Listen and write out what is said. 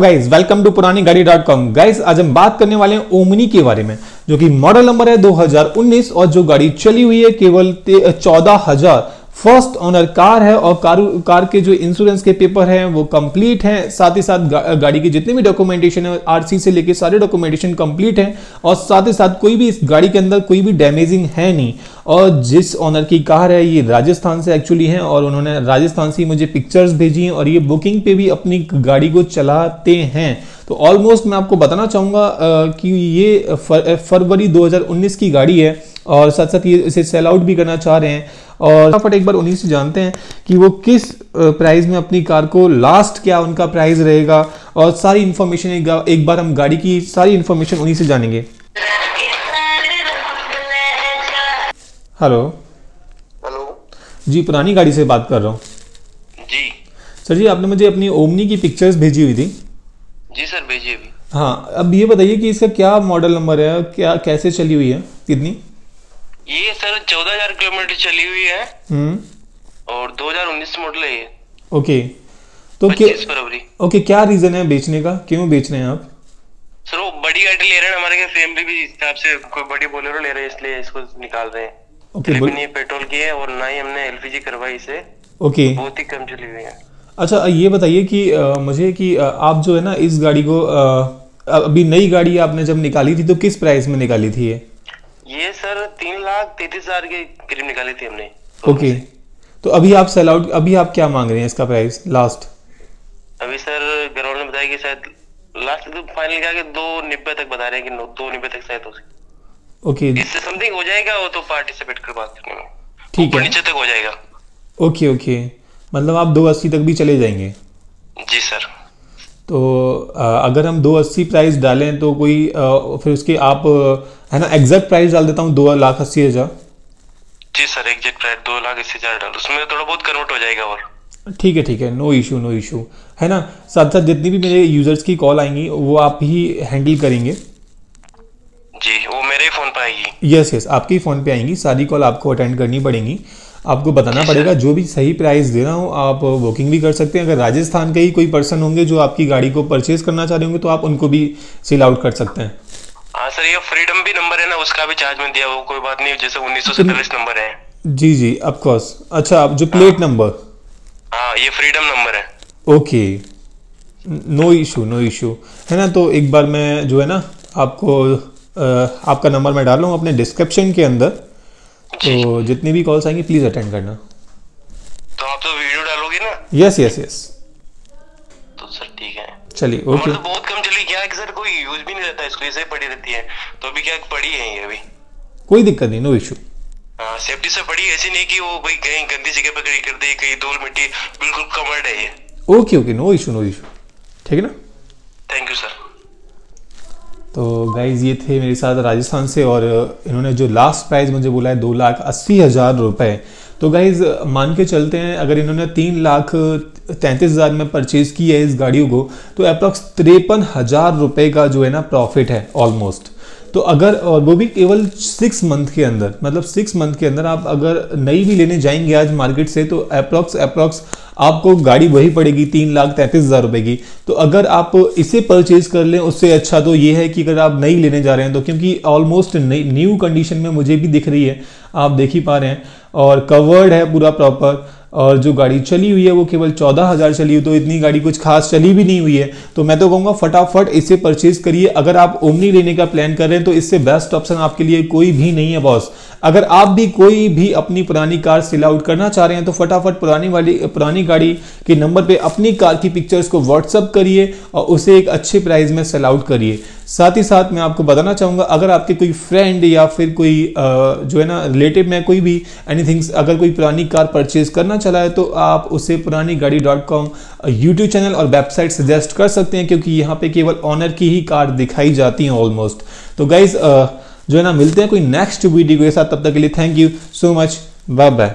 Guys welcome to पुरानी गाड़ी .com। Guys आज हम बात करने वाले हैं ओमनी के बारे में, जो कि मॉडल नंबर है 2019 और जो गाड़ी चली हुई है केवल 14,000। फर्स्ट ओनर कार है और कार के जो इंश्योरेंस के पेपर हैं वो कंप्लीट हैं, साथ ही साथ गाड़ी की जितनी भी डॉक्यूमेंटेशन है आरसी से लेके सारे डॉक्यूमेंटेशन कंप्लीट हैं और साथ ही साथ कोई भी इस गाड़ी के अंदर कोई भी डैमेजिंग है नहीं। और जिस ओनर की कार है ये राजस्थान से एक्चुअली हैं और उन्होंने राजस्थान से मुझे पिक्चर्स भेजी हैं और ये बुकिंग पे भी अपनी गाड़ी को चलाते हैं। तो ऑलमोस्ट मैं आपको बताना चाहूँगा कि ये फरवरी 2019 की गाड़ी है और साथ साथ ये इसे सेल आउट भी करना चाह रहे हैं। और फटाफट एक बार उन्हीं से जानते हैं कि वो किस प्राइस में अपनी कार को लास्ट क्या उनका प्राइस रहेगा और सारी इन्फॉर्मेशन एक बार हम गाड़ी की सारी इन्फॉर्मेशन उन्हीं से जानेंगे। हेलो हेलो जी, पुरानी गाड़ी से बात कर रहा हूँ जी। सर जी आपने मुझे अपनी ओमनी की पिक्चर्स भेजी हुई थी। जी सर भेजी हुई। हाँ, अब ये बताइए कि इसका क्या मॉडल नंबर है, क्या कैसे चली हुई है, कितनी? ये सर 14,000 किलोमीटर चली हुई है और 2019 मॉडल है ये। ओके, तो क्या रीजन है बेचने का, क्यों बेच रहे हैं आप? सर वो बड़ी गाड़ी ले रहे हैं, हमारे फैमिली भी इस हिसाब से कोई बड़ी बोलेरो ले रहे हैं इसलिए इसको निकाल रहे हैं। ओके, नहीं पेट्रोल की है और ना ही हमने एलपीजी करवाई इसे। ओके, बहुत ही कम चली हुई है। अच्छा ये बताइए कि मुझे कि आप जो है ना इस गाड़ी को अभी नई गाड़ी आपने जब निकाली थी तो किस प्राइस में निकाली थी ये? ये सर 3,33,000 के करीब निकाली थी हमने। ओके, तो अभी आप सेल आउट, अभी आप क्या मांग रहे हैं इसका प्राइस लास्ट? अभी सर घर वालों ने बताया कि शायद लास्ट तो फाइनल क्या कि 290 तक बता रहे हैं कि 290 तक शायद हो सके। ओके, इससे समथिंग हो जाएगा वो तो पार्टिसिपेट कर बात करने में, ठीक है, नीचे तक हो जाएगा। ओके ओके, मतलब आप 280 तक भी चले जाएंगे? जी सर। तो अगर हम 280 प्राइस डालें तो कोई फिर उसके आप है ना एग्जैक्ट प्राइस डाल देता हूँ 2,80,000। जी सर एग्जैक्ट प्राइस 2,80,000 डाल, उसमें थोड़ा बहुत कन्वर्ट हो जाएगा और ठीक है, ठीक है, नो इशू नो इशू, है ना। साथ साथ जितनी भी मेरे यूजर्स की कॉल आएंगी वो आप ही हैंडल करेंगे? जी वो मेरे ही फोन पर आएगी। यस यस, आपके ही फोन पर आएंगी, सारी कॉल आपको अटेंड करनी पड़ेंगी, आपको बताना पड़ेगा। जो भी सही प्राइस देना हो आप बुकिंग भी कर सकते हैं। अगर राजस्थान के ही कोई पर्सन होंगे जो आपकी गाड़ी को परचेज करना चाह रहे होंगे तो आप उनको भी सेल आउट कर सकते हैं। हाँ सर, ये फ्रीडम भी नंबर है ना, उसका भी चार्ज में दिया वो कोई बात नहीं, जैसे 1947 नंबर है। जी जी ऑफकोर्स। अच्छा आप जो प्लेट नंबर? हाँ ये फ्रीडम नंबर है। Okay, no issue no issue, है ना। तो एक बार मैं जो है ना आपको आपका नंबर मैं डाल रहा हूँ अपने डिस्क्रिप्शन के अंदर, तो जितनी भी कॉल्स आएंगी प्लीज अटेंड करना। तो आप तो वीडियो डालोगे ना? Yes yes yes. तो सर ठीक है, चलिए ओके। तो बहुत कम चली क्या सर, कोई यूज भी नहीं रहता इसको, ऐसे पड़ी रहती है। तो अभी क्या पड़ी है ये, अभी कोई दिक्कत नहीं, नो इशू। हां सेफ्टी से पड़ी, ऐसी नहीं कि वो भाई कहीं गंदी जगह पे खड़ी कर दे, कहीं धूल मिट्टी, बिल्कुल कवर्ड है ये। Okay okay, no issue no issue, ठीक है ना, थैंक यू सर। तो गाइज़ ये थे मेरे साथ राजस्थान से और इन्होंने जो लास्ट प्राइस मुझे बोला है 2,80,000 रुपये। तो गाइज़ मान के चलते हैं अगर इन्होंने 3,33,000 में परचेज़ की है इस गाड़ियों को तो अप्रॉक्स 53,000 रुपये का जो है ना प्रॉफिट है ऑलमोस्ट। तो अगर, और वो भी केवल 6 मंथ के अंदर, मतलब 6 मंथ के अंदर आप अगर नई भी लेने जाएंगे आज मार्केट से तो अप्रॉक्स आपको गाड़ी वही पड़ेगी 3,33,000 रुपये की। तो अगर आप इसे परचेज कर लें उससे अच्छा तो ये है कि अगर आप नई लेने जा रहे हैं तो, क्योंकि ऑलमोस्ट नई न्यू कंडीशन में मुझे भी दिख रही है, आप देख ही पा रहे हैं, और कवर्ड है पूरा प्रॉपर। और जो गाड़ी चली हुई है वो केवल 14,000 चली हुई, तो इतनी गाड़ी कुछ खास चली भी नहीं हुई है। तो मैं तो कहूँगा फटाफट इसे परचेज करिए अगर आप ओमनी लेने का प्लान कर रहे हैं, तो इससे बेस्ट ऑप्शन आपके लिए कोई भी नहीं है बॉस। अगर आप भी कोई भी अपनी पुरानी कार सेल आउट करना चाह रहे हैं तो फटाफट पुरानी गाड़ी के नंबर पर अपनी कार की पिक्चर्स को व्हाट्सअप करिए और उसे एक अच्छे प्राइस में सेल आउट करिए। साथ ही साथ मैं आपको बताना चाहूँगा अगर आपके कोई फ्रेंड या फिर कोई जो है ना रिलेटिव में कोई भी एनीथिंग अगर कोई पुरानी कार परचेज करना चला है तो आप उसे पुरानी गाड़ी .com यूट्यूब चैनल और वेबसाइट सजेस्ट कर सकते हैं, क्योंकि यहाँ पे केवल ऑनर की ही कार दिखाई जाती हैं ऑलमोस्ट। तो गाइज जो है ना मिलते हैं कोई नेक्स्ट वीडियो के साथ, तब तक के लिए thank you so much, bye bye.